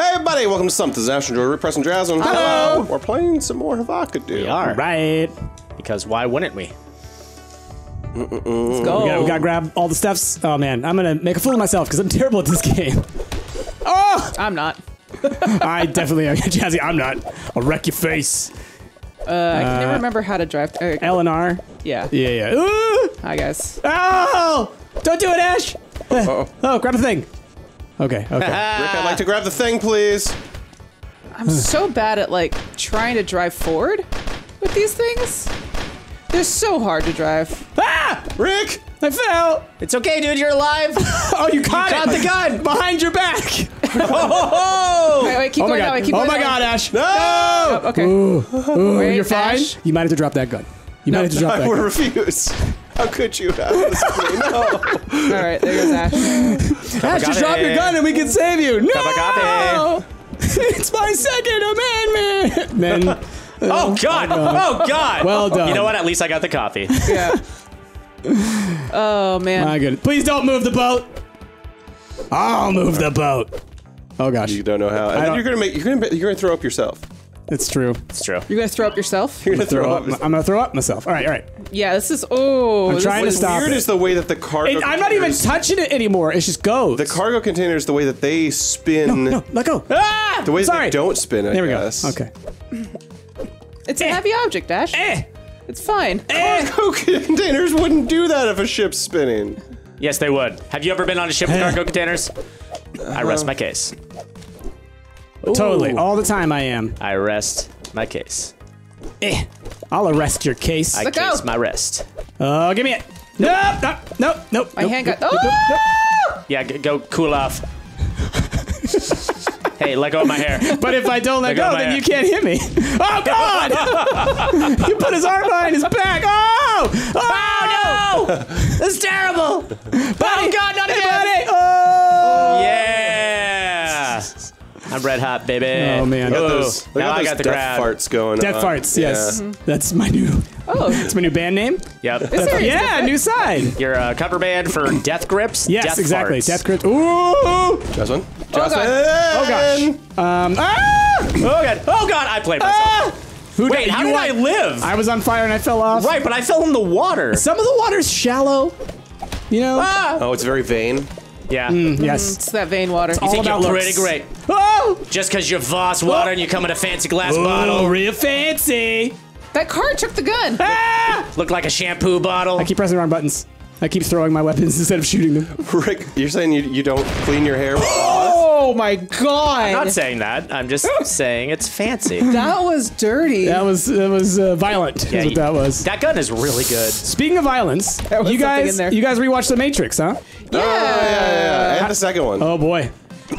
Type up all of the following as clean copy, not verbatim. Hey everybody, welcome to Stumpt, this is Ash and Joy, repressing Jazz on Hello! We're playing some more Havocado. We are. Right. Because why wouldn't we? Let's go. We gotta grab all the stuffs. Oh man, I'm gonna make a fool of myself because I'm terrible at this game. Oh! I'm not. I definitely am. Jazzy, I'm not. I'll wreck your face. I can never remember how to drive. L and R? Yeah. Yeah. Ooh! Hi guys. Oh! Don't do it, Ash! Oh, grab the thing. Okay. Rick, I'd like to grab the thing, please. I'm so bad at, like, trying to drive forward with these things. They're so hard to drive. Ah! Rick! I fell! It's okay, dude, you're alive! Oh, you caught the gun! Behind your back! Oh! Wait, keep going that way, keep going that way. Oh my god, Ash! No! Oh, okay. Ooh, wait, you're fine? Ash? You might have to drop that gun. You might have to drop that gun. I would refuse. How could you have this? No. All right, there goes Ash. Ash, just drop your gun and we can save you. No! It's my second amendment. Then, oh, God. Oh, God. Well done. You know what? At least I got the coffee. Yeah. Oh, man. My goodness. Please don't move the boat. I'll move the boat. Oh, gosh. You don't know how. And then you're gonna throw up yourself. It's true. It's true. You're gonna throw up yourself? You're gonna throw up. I'm gonna throw up myself. All right. Yeah, this is. Oh, I'm trying to stop. Weird is the way that the cargo. I'm not even touching it anymore. It just goes. The cargo containers, the way that they spin. No, let go. Ah! The way that they don't spin. There we go. Okay. It's a heavy object, Ash. It's fine. Cargo containers wouldn't do that if a ship's spinning. Yes, they would. Have you ever been on a ship with cargo containers? I rest my case. Ooh. Totally, all the time I am. I rest my case. I'll arrest your case. I case my rest. Oh, give me it. Nope. My hand got. Oh! Yeah, go cool off. Hey, let go of my hair. But if I don't let go, then you can't hit me. Oh, God! You put his arm behind his back. Oh! Oh, no! That's terrible. Oh, God, not again. Oh! Yeah! I'm red hot, baby. Oh man! Now I got the death farts going. Death farts, yes. Yeah. That's my new. Oh, it's my new band name. Yep. Yeah, new side. Your cover band for Death Grips. Yes, death exactly. Farts. Death Grips. Ooh. Jocelyn. Oh gosh. Oh god! I played myself. Wait, how did I live? I was on fire and I fell off. Right, but I fell in the water. Some of the water's shallow. You know. Ah. Oh, it's very vain. Yeah. Yes. It's that vein water. It's you think you're pretty great. Oh! Just because you're Voss water and you come in a fancy glass bottle. Real fancy. That car took the gun. Ah! Look like a shampoo bottle. I keep pressing the wrong buttons. I keep throwing my weapons instead of shooting them. Rick, you're saying you don't clean your hair with Voss? Oh my God. I'm not saying that. I'm just saying it's fancy. That was dirty. That was violent. Yeah, is what that was. That gun is really good. Speaking of violence, you guys rewatched The Matrix, huh? Yeah. Yeah. And the second one. Oh boy.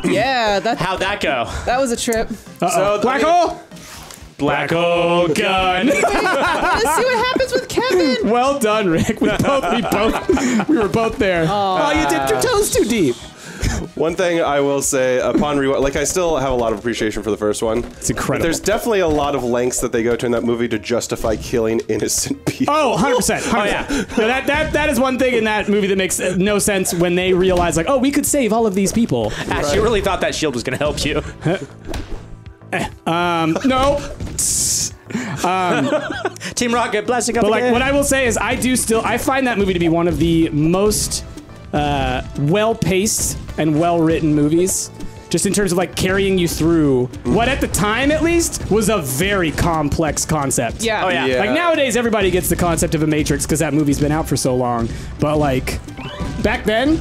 Yeah. How'd that go? That was a trip. So black hole. Black hole gun. Let's see what happens with Kevin. Well done, Rick. We were both there. Oh, you dipped your toes too deep. One thing I will say upon rewatch, like I still have a lot of appreciation for the first one. It's incredible. But there's definitely a lot of lengths that they go to in that movie to justify killing innocent people. Oh, 100%. Oh yeah. No, that is one thing in that movie that makes no sense when they realize like, oh, we could save all of these people. Ash, you really thought that shield was going to help you? No. Team Rocket, blessing up. But like, what I will say is, I find that movie to be one of the most well-paced and well-written movies, just in terms of like carrying you through what at the time at least was a very complex concept. Yeah. Oh yeah. Like nowadays everybody gets the concept of a Matrix because that movie's been out for so long. But like back then,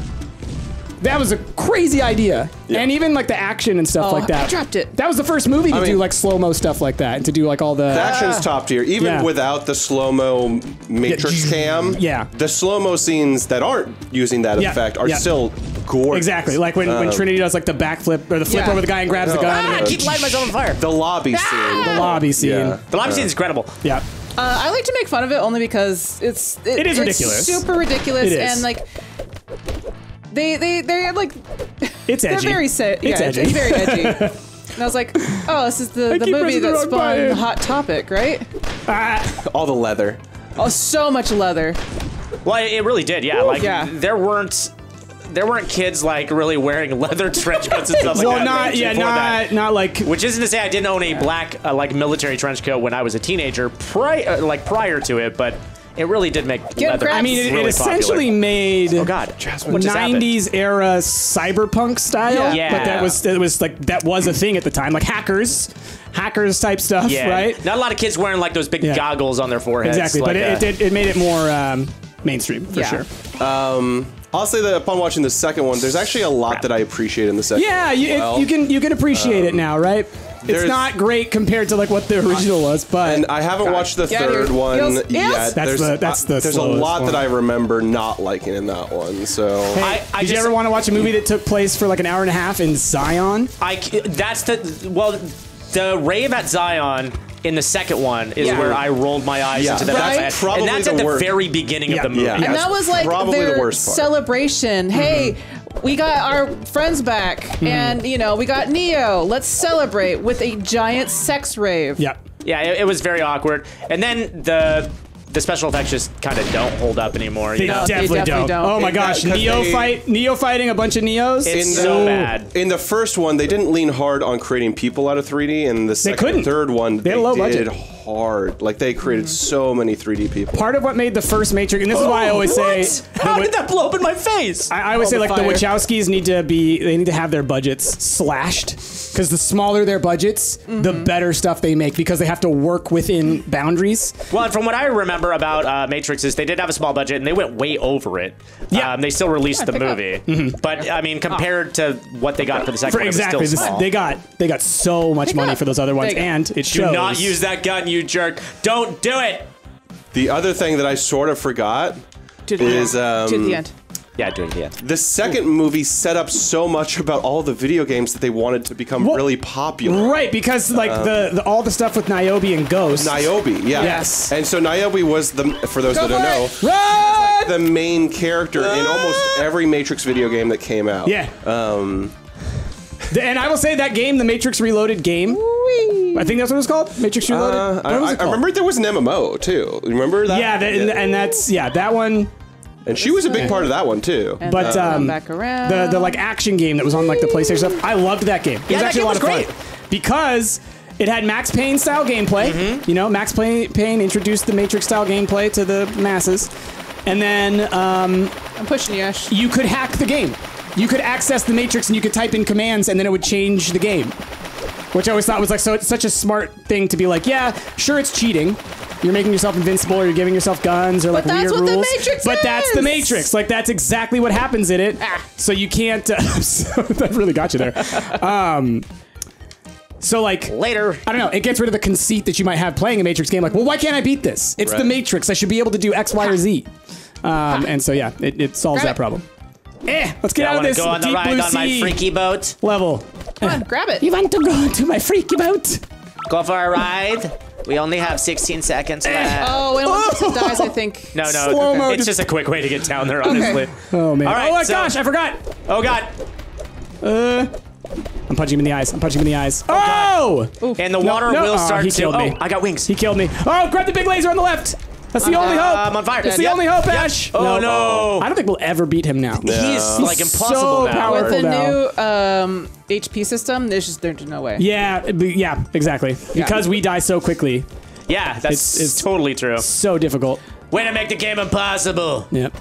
that was a crazy idea. Yeah. And even like the action and stuff like that. I dropped it. That was the first movie to do like slow-mo stuff like that and to do like all the action's top tier. Even without the slow-mo Matrix cam. Yeah. The slow-mo scenes that aren't using that effect are still gorgeous. Exactly. Like when Trinity does like the backflip or the flip over the guy and grabs the gun. I keep lighting myself on fire. The lobby scene. The lobby scene. Yeah. The lobby scene is incredible. Yeah. I like to make fun of it only because it's ridiculous. Super ridiculous. It is. And like they had like it's edgy. They're very set. Yeah, it's very edgy. And I was like, oh, this is the movie that spawned Hot Topic, right? All the leather. Oh, so much leather. Well, it really did. Yeah, like there weren't there weren't kids like really wearing leather trench coats and stuff like that. Which isn't to say I didn't own a black like military trench coat when I was a teenager, prior to it, but. It really did make leather. I mean, it essentially made 90s era cyberpunk style. Yeah. But that was a thing at the time, like hackers type stuff, right? Not a lot of kids wearing like those big goggles on their foreheads. Exactly, like, but it made it more mainstream for sure. I'll say that upon watching the second one, there's actually a lot that I appreciate in the second one. Yeah, well, you can appreciate it now, right? It's not great compared to like what the original was, but and I haven't watched the third one yet. There's a lot that I remember not liking in that one. So hey, did you ever want to watch a movie that took place for like an hour and a half in Zion? The rave at Zion in the second one is where I rolled my eyes into the right? And that's at the very beginning of the movie. Yeah. And that was like their celebration. Mm-hmm. Hey, we got our friends back, and you know, we got Neo. Let's celebrate with a giant sex rave. Yeah, yeah, it was very awkward. And then the special effects just kind of don't hold up anymore. They definitely don't. Oh my gosh, Neo fighting a bunch of Neos. It's so bad. In the first one, they didn't lean hard on creating people out of 3D, and the third one, they low budget. Hard. Like, they created so many 3D people. Part of what made the first Matrix, and this is why I always say... How did that blow up in my face? I always say, like, the Wachowskis need to be... They need to have their budgets slashed, because the smaller their budgets, the better stuff they make, because they have to work within boundaries. Well, and from what I remember about Matrix is they did have a small budget, and they went way over it. Yeah. They still released the movie. But, I mean, compared to what they got for the second one, exactly, it was still small. They got so much money for those other ones, and it shows. Do not use that gun, you jerk. Don't do it. The other thing that I sort of forgot is the end. Yeah, doing the end. The second movie set up so much about all the video games that they wanted to become really popular. Right, because like all the stuff with Niobe and Ghost. Niobe, yes. And so Niobe was for those that don't know, the main character in almost every Matrix video game that came out. Yeah. And I will say that game, the Matrix Reloaded game, I think that's what it was called? Matrix Reloaded? I remember there was an MMO, too. Remember that? Yeah, that one. And she was a big part of that one, too. And but the like action game that was on like the PlayStation stuff, I loved that game. It was actually a lot of fun. Because it had Max Payne style gameplay. You know, Max Payne introduced the Matrix style gameplay to the masses. And then... I'm pushing you, Ash. You could hack the game. You could access the Matrix and you could type in commands and then it would change the game. Which I always thought was like, so it's such a smart thing to be like, yeah, sure, it's cheating. You're making yourself invincible, or you're giving yourself guns, or like weird rules. But that's what the Matrix is! But that's the Matrix. Like, that's exactly what happens in it. Ah. So you can't... that really got you there. So like... Later. I don't know. It gets rid of the conceit that you might have playing a Matrix game. Like, well, why can't I beat this? It's the Matrix. I should be able to do X, Y, or Z. And so, yeah, it solves that problem. Let's get out of this deep blue sea. I want to go on the ride on my freaky boat. Come on, grab it. You want to go into my freaky boat? Go for a ride. We only have 16 seconds left. Oh, and one person dies, I think. No, it's just a quick way to get down there, honestly. Oh, man. All right, gosh, I forgot. Oh, God. I'm punching him in the eyes. I'm punching him in the eyes. Oh! And the water will start to... Oh, I got wings. He killed me. Oh, grab the big laser on the left. That's the only hope. I'm on fire. It's the only hope, Ash. Oh, no. I don't think we'll ever beat him now. No. He's like impossible now. With the new HP system, there's no way. Yeah, exactly. Yeah. Because we die so quickly. Yeah, it's totally true. So difficult. Way to make the game impossible. Yep.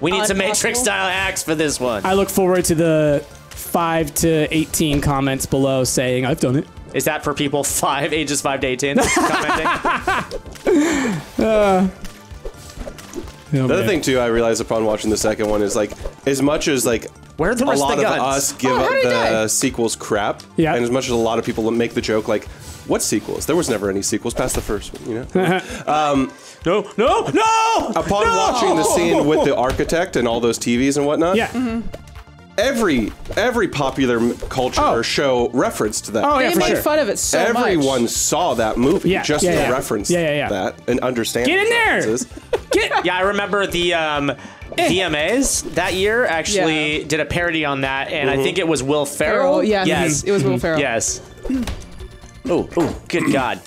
We need some Matrix-style hacks for this one. I look forward to the 5 to 18 comments below saying, I've done it. Is that for people ages 5 to 18 commenting? The other thing, too, I realized upon watching the second one is, like, as much as, like, a lot of us give up the sequels crap, and as much as a lot of people make the joke, like, what sequels? There was never any sequels past the first one, you know? Upon watching the scene with the architect and all those TVs and whatnot, every popular culture or show referenced that. Oh, yeah, they made fun of it so much. Everyone saw that movie just to reference that and understand. Get in there! Yeah, I remember the VMAs that year actually did a parody on that, and I think it was Will Ferrell. Yes, it was Will Ferrell. Yes. Oh, good God.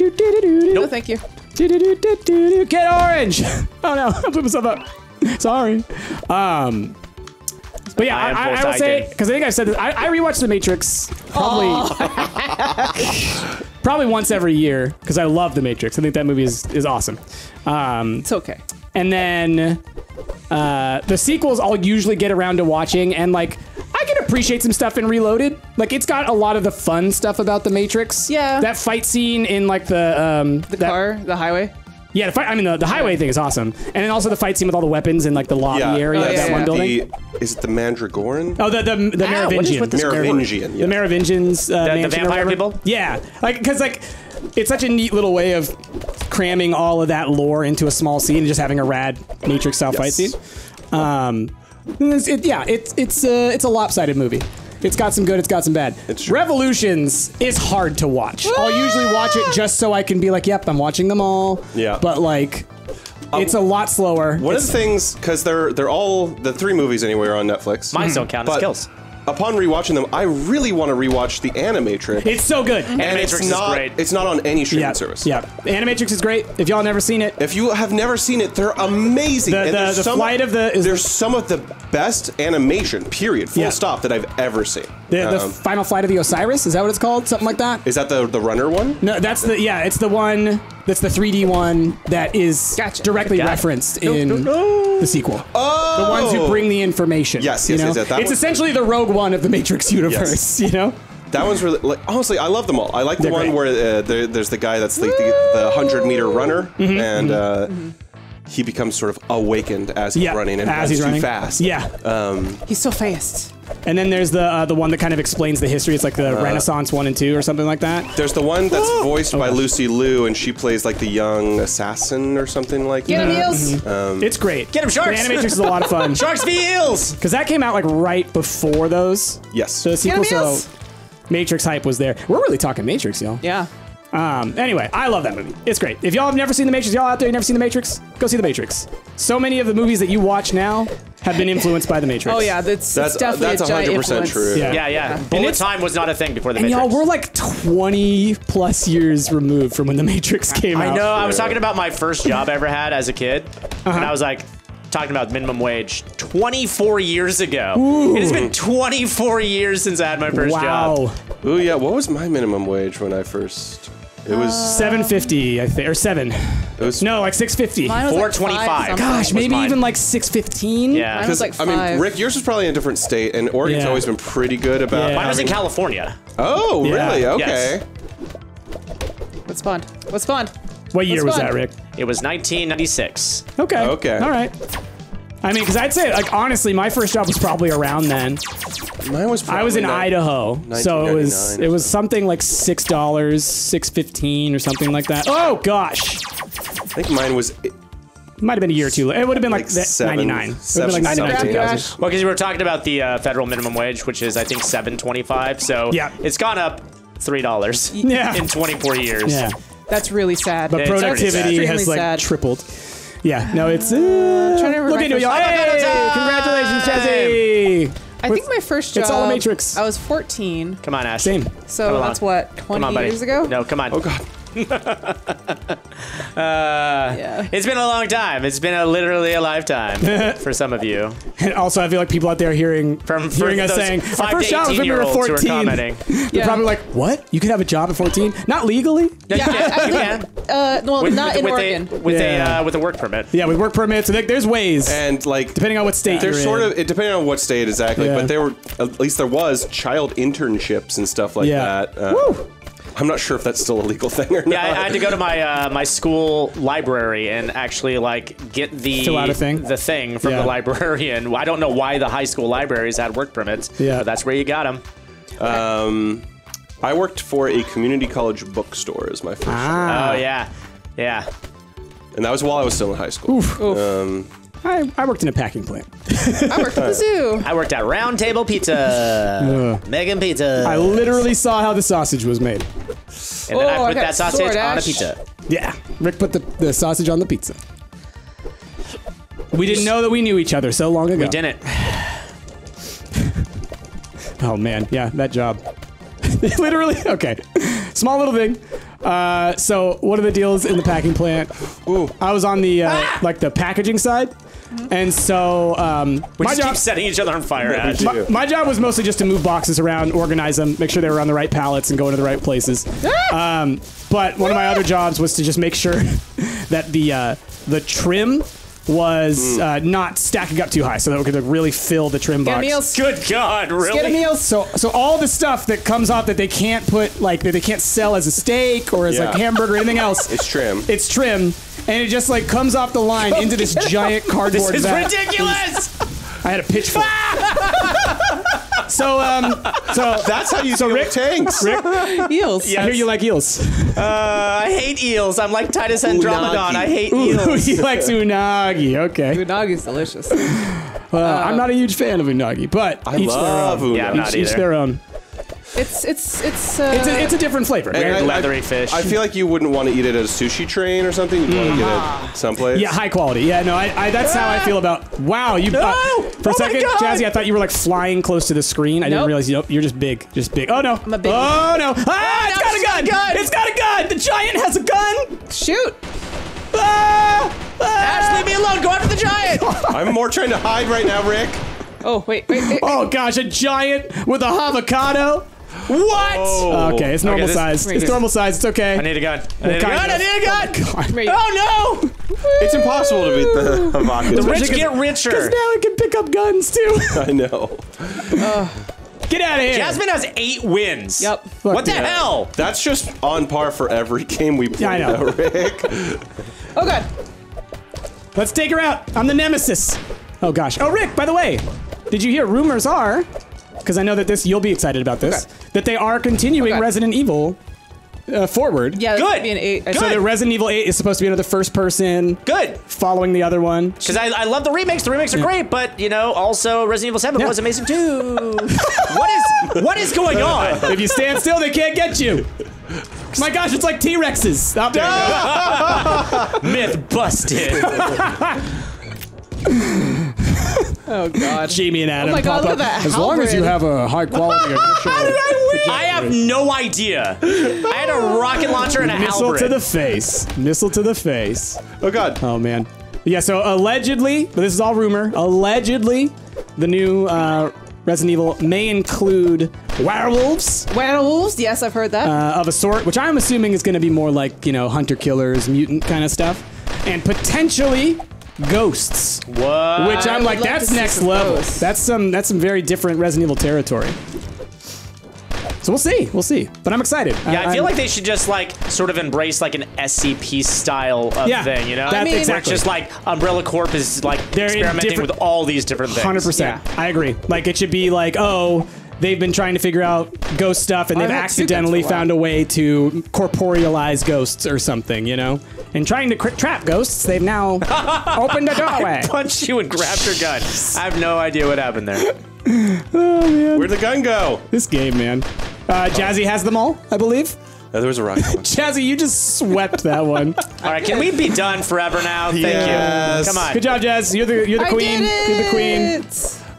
No, thank you. Get orange! Oh, no, I blew myself up. Sorry. But yeah, I would say, because I think I've said this, I rewatch The Matrix probably probably once every year because I love The Matrix. I think that movie is awesome. It's okay. And then the sequels I'll usually get around to watching, and like I can appreciate some stuff in Reloaded. Like it's got a lot of the fun stuff about The Matrix. Yeah. That fight scene in like the highway. Yeah, the fight, I mean, the highway thing is awesome. And then also the fight scene with all the weapons in, like, the lobby area of that one building. Is it the Mandragoran? Oh, the Merovingian. Merovingian, yeah. The Merovingians. The vampire people? Yeah. Like, because, like, it's such a neat little way of cramming all of that lore into a small scene and just having a rad Matrix-style fight scene. It's a lopsided movie. It's got some good, it's got some bad. Revolutions is hard to watch. Ah! I'll usually watch it just so I can be like, yep, I'm watching them all. Yeah. But like, it's a lot slower. One of the things, because they're all, the three movies anyway are on Netflix. Mine don't count as kills. Upon rewatching them, I really want to rewatch the Animatrix. It's so good. And Animatrix is great. It's not on any streaming service. Yeah, Animatrix is great. If y'all never seen it, they're amazing. There's some of the best animation, period, full stop, that I've ever seen. The Final Flight of the Osiris, is that what it's called? Something like that. Is that the runner one? No, that's the it's the one. That's the 3D one that is directly referenced in the sequel. Oh! The ones who bring the information. Yes, that it's essentially the Rogue One of the Matrix universe, you know? That one's really, like, honestly, I love them all. I like the one where there's the guy that's like the 100-meter runner, and he becomes sort of awakened as he's running, and he's running too fast. Yeah. He's so fast. And then there's the one that kind of explains the history. It's like the Renaissance 1 and 2 or something like that. There's the one that's voiced by Lucy Liu, and she plays like the young assassin or something like that. Get him eels! It's great. Get him sharks! The Animatrix is a lot of fun. Sharks v eels! Because that came out like right before those. Yes. So the sequel, so Matrix hype was there. We're really talking Matrix, y'all. Yeah. Anyway, I love that movie. It's great. If y'all have never seen The Matrix, y'all out there, you've never seen The Matrix, go see The Matrix. So many of the movies that you watch now have been influenced by The Matrix. Oh yeah, that's definitely that's 100% true. Yeah. Bullet time was not a thing before The Matrix. And y'all, we're like 20 plus years removed from when The Matrix came out. I know, I was talking about my first job I ever had as a kid, and I was like, talking about minimum wage 24 years ago. Ooh. It has been 24 years since I had my first job. Ooh, yeah, what was my minimum wage when I first... It was $7.50, I think, or $7. It was like $6.50. $4.25. Gosh, maybe even like $6.15. Yeah, because like I mean, Rick, yours was probably in a different state, and Oregon's always been pretty good about. Yeah. Mine was in California. Oh, really? Okay. Yes. What's Bond? What's Bond? What year was that, Rick? It was 1996. Okay. Okay. All right. I mean, because I'd say, like, honestly, my first job was probably around then. Mine was probably I was in Idaho, so it was something like $6, $6.15 or something like that. Oh, gosh. I think mine was... Might have been a year or two. It would have been like 99. Like 99. Well, because you were talking about the federal minimum wage, which is, I think, $7.25. So it's gone up $3 in 24 years. Yeah. That's really sad. But productivity has, like, tripled. Yeah, no, it's... look into y'all. Hey, congratulations, Jesse! I think my first job... It's all a Matrix. I was 14. Come on, Ash. Same. So that's what, 20 years ago? No, come on. Oh, God. It's been a long time. It's been literally a lifetime for some of you. And also, I feel like people out there hearing us saying, our first job was when we were 14. They're probably like, what? You could have a job at 14? Not legally? Yeah, you can. Well, not in Oregon. With a work permit. Yeah, with work permits. So there's ways. And like, depending on what state you're in. Depending on what state exactly, but at least there was child internships and stuff like that. Woo! I'm not sure if that's still a legal thing or not. Yeah, I had to go to my my school library and actually like get the thing from the librarian. I don't know why the high school libraries had work permits. Yeah, but that's where you got them. I worked for a community college bookstore as my first. Year. Oh yeah. And that was while I was still in high school. Oof. I worked in a packing plant. I worked at the zoo. I worked at Round Table Pizza. Megan Pizza. I literally saw how the sausage was made. And then I put that sausage on a pizza. Yeah. Rick put the sausage on the pizza. We didn't know that we knew each other so long ago. We didn't. Oh, man. Yeah, that job. Literally. Okay. Small little thing. So, one of the deals in the packing plant, I was on the, like, the packaging side. And so, we just keep setting each other on fire at you. My job was mostly just to move boxes around, organize them, make sure they were on the right pallets and go into the right places. But one of my other jobs was to just make sure that the trim was not stacking up too high, so that we could really fill the trim box. Meals. Good God, really? Meals. So all the stuff that comes off that they can't put, like that they can't sell as a steak or as a hamburger or anything else. It's trim. It's trim, and it just like comes off the line into this giant cardboard. This is ridiculous. I had a pitchfork. So that's how you deal with tanks. Rick, eels. Yes. I hear you like eels. I hate eels. I'm like Titus Andromedon. Unagi. I hate eels. He likes unagi. Okay. Unagi's delicious. I'm not a huge fan of unagi, but I love unagi. Yeah, I'm not either. Each their own. It's a different flavor. Weird leathery fish. I feel like you wouldn't want to eat it at a sushi train or something. You'd want to get it someplace. Yeah, high quality. Yeah, no, that's how I feel about. Wow, you. For a second, Jazzy, I thought you were like flying close to the screen. I didn't realize you're just big, Oh no, I'm a big. Oh no! Ah, it's got a gun! It's got a gun! The giant has a gun! Shoot! Ah! Ah! Ash, leave me alone! Go after the giant! I'm more trying to hide right now, Rick. Oh wait! Oh gosh, a giant with a avocado. What? Oh. Okay, it's normal size. It's normal size. It's okay. I need a gun. I need a gun. Oh no! It's impossible to beat the avocado. The rich get richer. Because now it can pick up guns too. I know. Get out of here. Jasmine has 8 wins. Yep. Look, what the hell? That's just on par for every game we play. Yeah, I know, Rick. Oh god. Let's take her out. I'm the nemesis. Oh gosh. Oh Rick, by the way, did you hear? Rumors are. Because I know that you'll be excited about this, that they are continuing Resident Evil forward. Yeah, good. Be an 8. Good. So the Resident Evil 8 is supposed to be another first person. Good. Following the other one. Because I love the remakes. The remakes are great, but you know, also Resident Evil 7 was amazing too. what is going on? If you stand still, they can't get you. My gosh, it's like T-Rexes. Stop there. Myth busted. Oh god, Jamie and Adam. Oh my god, look at that. As long as you have a high quality. How did I win? I have no idea. I had a rocket launcher and a halberd. Missile to the face. Missile to the face. Oh god. Oh man. Yeah. So allegedly, but this is all rumor. Allegedly, the new Resident Evil may include werewolves. Werewolves. Yes, I've heard that. Of a sort, which I'm assuming is going to be more like hunter killers, mutant kind of stuff, and potentially. Ghosts. What? Which I'm like, that's next level. That's some very different Resident Evil territory. So we'll see. But I'm excited. Yeah, I feel like they should just like sort of embrace like an SCP style of thing, you know? That's exactly. Just like Umbrella Corp is like experimenting with all these different things. 100%. Yeah. I agree. Like it should be like, oh, they've been trying to figure out ghost stuff and they've accidentally found a way to corporealize ghosts or something, you know? And trying to trap ghosts, they've now opened a doorway. I punched you and grabbed your gun. I have no idea what happened there. Oh, man. Where'd the gun go? This game, man. Jazzy has them all, I believe. There was a rocket one. Jazzy, you just swept that one. All right, can we be done forever now? Thank you. Come on. Good job, Jazz. You're the queen. You're the queen.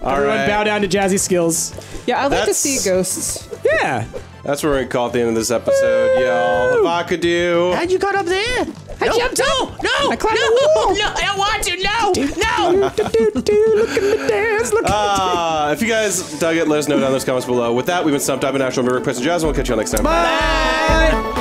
Everyone bow down to Jazzy's skills. Yeah, I'd like to see ghosts. Yeah. That's what we're going to call it at the end of this episode, y'all. Havocado. How'd you got up there? I jumped up. No, I climbed the wall. No, I don't want to. No, no. Look at me dance. Look at me. If you guys dug it, let us know down in those comments below. With that, we've been Stumpt. I've been Actual Rick Prince and Jazz. We'll catch you all next time. Bye. Bye.